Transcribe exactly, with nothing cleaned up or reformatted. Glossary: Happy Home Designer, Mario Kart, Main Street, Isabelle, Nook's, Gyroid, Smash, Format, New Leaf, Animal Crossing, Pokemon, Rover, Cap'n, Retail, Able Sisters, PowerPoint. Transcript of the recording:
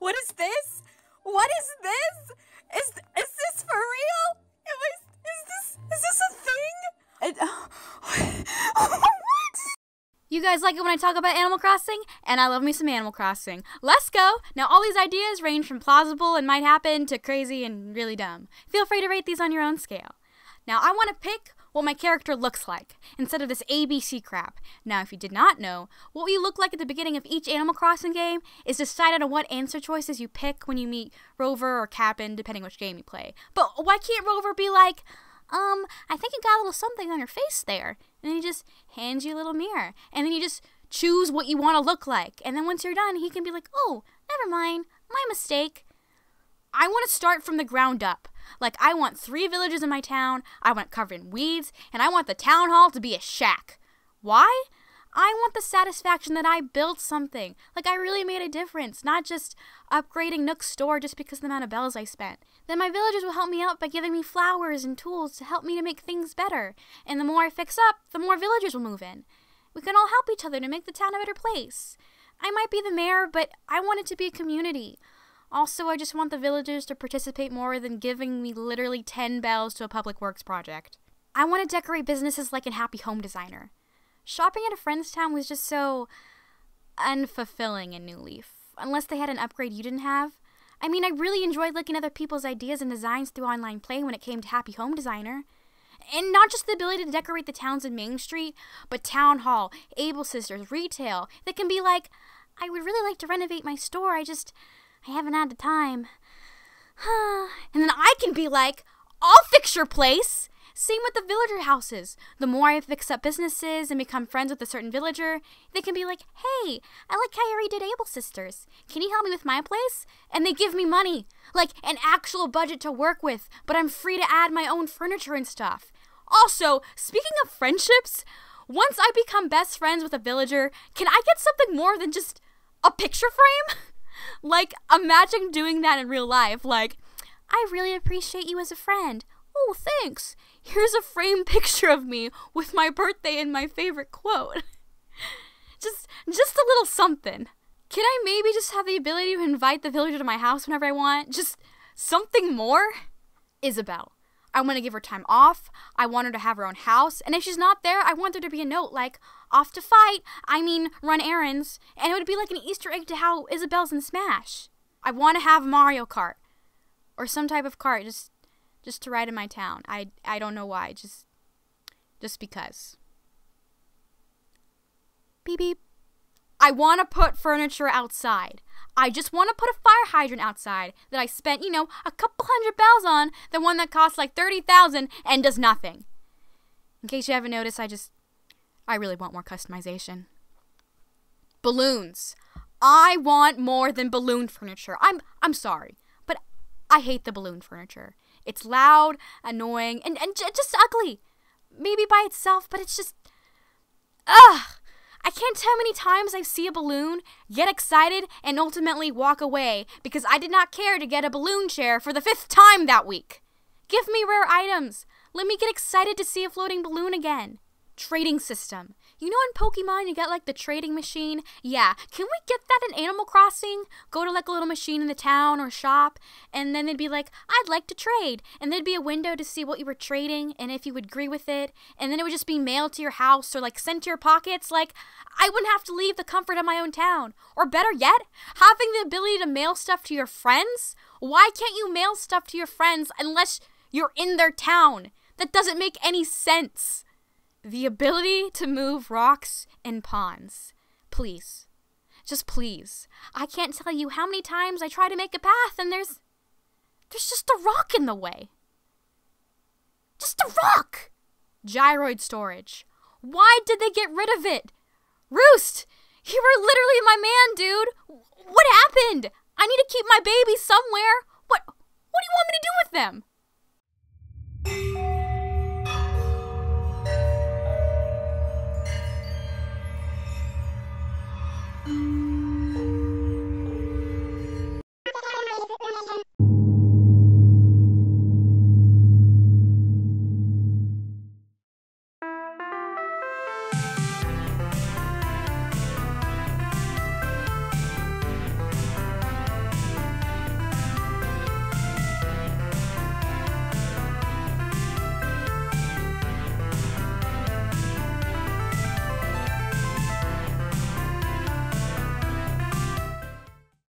What is this? What is this? Is is this for real? Am I, is this is this a thing? It, uh, what? You guys like it when I talk about Animal Crossing? And I love me some Animal Crossing. Let's go! Now all these ideas range from plausible and might happen to crazy and really dumb. Feel free to rate these on your own scale. Now I want to pick what my character looks like, instead of this A B C crap. Now, if you did not know, what you look like at the beginning of each Animal Crossing game is decided on what answer choices you pick when you meet Rover or Cap'n, depending which game you play. But why can't Rover be like, um, I think you got a little something on your face there, and then he just hands you a little mirror, and then you just choose what you want to look like, and then once you're done, he can be like, oh, never mind, my mistake. I want to start from the ground up. Like, I want three villages in my town, I want it covered in weeds, and I want the town hall to be a shack. Why? I want the satisfaction that I built something. Like, I really made a difference, not just upgrading Nook's store just because of the amount of bells I spent. Then my villagers will help me out by giving me flowers and tools to help me to make things better. And the more I fix up, the more villagers will move in. We can all help each other to make the town a better place. I might be the mayor, but I want it to be a community. Also, I just want the villagers to participate more than giving me literally ten bells to a public works project. I want to decorate businesses like in Happy Home Designer. Shopping at a friend's town was just so unfulfilling in New Leaf, unless they had an upgrade you didn't have. I mean, I really enjoyed looking at other people's ideas and designs through online play when it came to Happy Home Designer. And not just the ability to decorate the towns in Main Street, but Town Hall, Able Sisters, Retail, that can be like, I would really like to renovate my store, I just... I haven't had the time. And then I can be like, I'll fix your place. Same with the villager houses. The more I fix up businesses and become friends with a certain villager, they can be like, hey, I like how you redid Able Sisters. Can you help me with my place? And they give me money, like an actual budget to work with, but I'm free to add my own furniture and stuff. Also, speaking of friendships, once I become best friends with a villager, can I get something more than just a picture frame? Like, imagine doing that in real life. Like, I really appreciate you as a friend. Oh, thanks. Here's a framed picture of me with my birthday and my favorite quote. just, just a little something. Can I maybe just have the ability to invite the villager to my house whenever I want? Just something more? Isabelle. I want to give her time off. I want her to have her own house. And if she's not there, I want there to be a note like, off to fight, I mean, run errands. And it would be like an Easter egg to how Isabelle's in Smash. I want to have Mario Kart. Or some type of kart just just to ride in my town. I, I don't know why. Just, just because. Beep beep. I want to put furniture outside. I just want to put a fire hydrant outside that I spent, you know, a couple hundred bells on, the one that costs like thirty thousand and does nothing. In case you haven't noticed, I just, I really want more customization. Balloons. I want more than balloon furniture. I'm, I'm sorry, but I hate the balloon furniture. It's loud, annoying, and, and just ugly. Maybe by itself, but it's just, ugh. I can't tell how many times I see a balloon, get excited, and ultimately walk away because I did not care to get a balloon chair for the fifth time that week. Give me rare items. Let me get excited to see a floating balloon again. Trading system. You know in Pokemon you get like the trading machine? Yeah, can we get that in Animal Crossing? Go to like a little machine in the town or shop, and then they'd be like, I'd like to trade. And there'd be a window to see what you were trading and if you would agree with it. And then it would just be mailed to your house or like sent to your pockets. Like, I wouldn't have to leave the comfort of my own town. Or better yet, having the ability to mail stuff to your friends? Why can't you mail stuff to your friends unless you're in their town? That doesn't make any sense. The ability to move rocks and ponds. Please. Just please. I can't tell you how many times I try to make a path and there's... There's just a rock in the way. Just a rock! Gyroid storage. Why did they get rid of it? Roost! You were literally my man, dude! What happened? I need to keep my baby somewhere! What, what do you want me to do with them?